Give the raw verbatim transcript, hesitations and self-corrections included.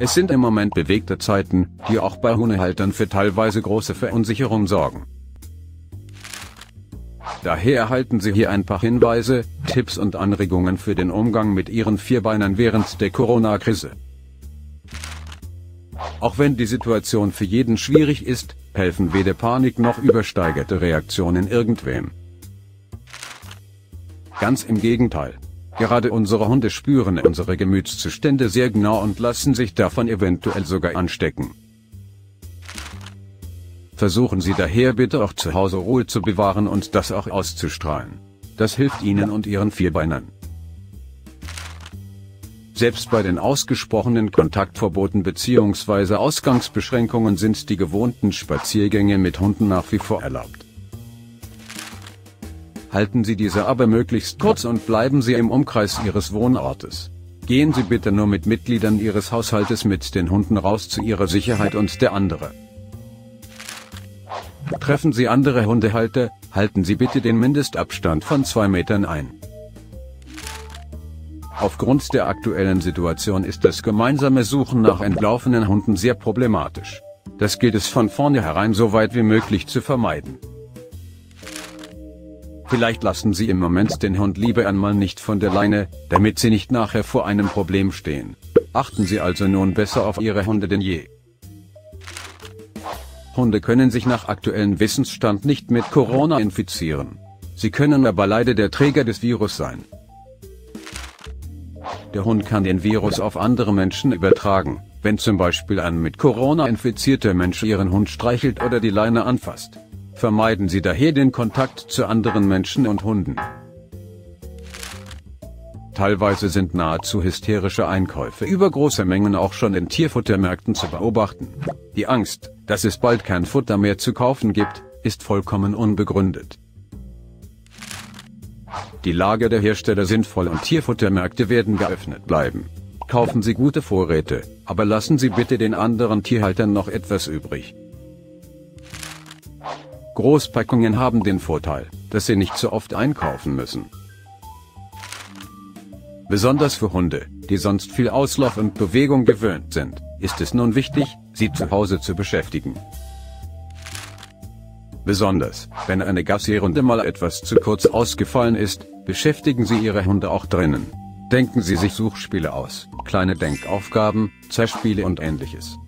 Es sind im Moment bewegte Zeiten, die auch bei Hundehaltern für teilweise große Verunsicherung sorgen. Daher erhalten Sie hier ein paar Hinweise, Tipps und Anregungen für den Umgang mit Ihren Vierbeinern während der Corona-Krise. Auch wenn die Situation für jeden schwierig ist, helfen weder Panik noch übersteigerte Reaktionen irgendwem. Ganz im Gegenteil. Gerade unsere Hunde spüren unsere Gemütszustände sehr genau und lassen sich davon eventuell sogar anstecken. Versuchen Sie daher bitte auch zu Hause Ruhe zu bewahren und das auch auszustrahlen. Das hilft Ihnen und Ihren Vierbeinern. Selbst bei den ausgesprochenen Kontaktverboten bzw. Ausgangsbeschränkungen sind die gewohnten Spaziergänge mit Hunden nach wie vor erlaubt. Halten Sie diese aber möglichst kurz und bleiben Sie im Umkreis Ihres Wohnortes. Gehen Sie bitte nur mit Mitgliedern Ihres Haushaltes mit den Hunden raus zu Ihrer Sicherheit und der anderen. Treffen Sie andere Hundehalter, halten Sie bitte den Mindestabstand von zwei Metern ein. Aufgrund der aktuellen Situation ist das gemeinsame Suchen nach entlaufenen Hunden sehr problematisch. Das gilt es von vornherein so weit wie möglich zu vermeiden. Vielleicht lassen Sie im Moment den Hund lieber einmal nicht von der Leine, damit Sie nicht nachher vor einem Problem stehen. Achten Sie also nun besser auf Ihre Hunde denn je. Hunde können sich nach aktuellem Wissensstand nicht mit Corona infizieren. Sie können aber leider der Träger des Virus sein. Der Hund kann den Virus auf andere Menschen übertragen, wenn zum Beispiel ein mit Corona infizierter Mensch Ihren Hund streichelt oder die Leine anfasst. Vermeiden Sie daher den Kontakt zu anderen Menschen und Hunden. Teilweise sind nahezu hysterische Einkäufe über große Mengen auch schon in Tierfuttermärkten zu beobachten. Die Angst, dass es bald kein Futter mehr zu kaufen gibt, ist vollkommen unbegründet. Die Lager der Hersteller sind voll und Tierfuttermärkte werden geöffnet bleiben. Kaufen Sie gute Vorräte, aber lassen Sie bitte den anderen Tierhaltern noch etwas übrig. Großpackungen haben den Vorteil, dass sie nicht so oft einkaufen müssen. Besonders für Hunde, die sonst viel Auslauf und Bewegung gewöhnt sind, ist es nun wichtig, sie zu Hause zu beschäftigen. Gassi-Runde. Besonders, wenn eine Gassi-Runde mal etwas zu kurz ausgefallen ist, beschäftigen Sie Ihre Hunde auch drinnen. Denken Sie sich Suchspiele aus, kleine Denkaufgaben, Zerspiele und ähnliches.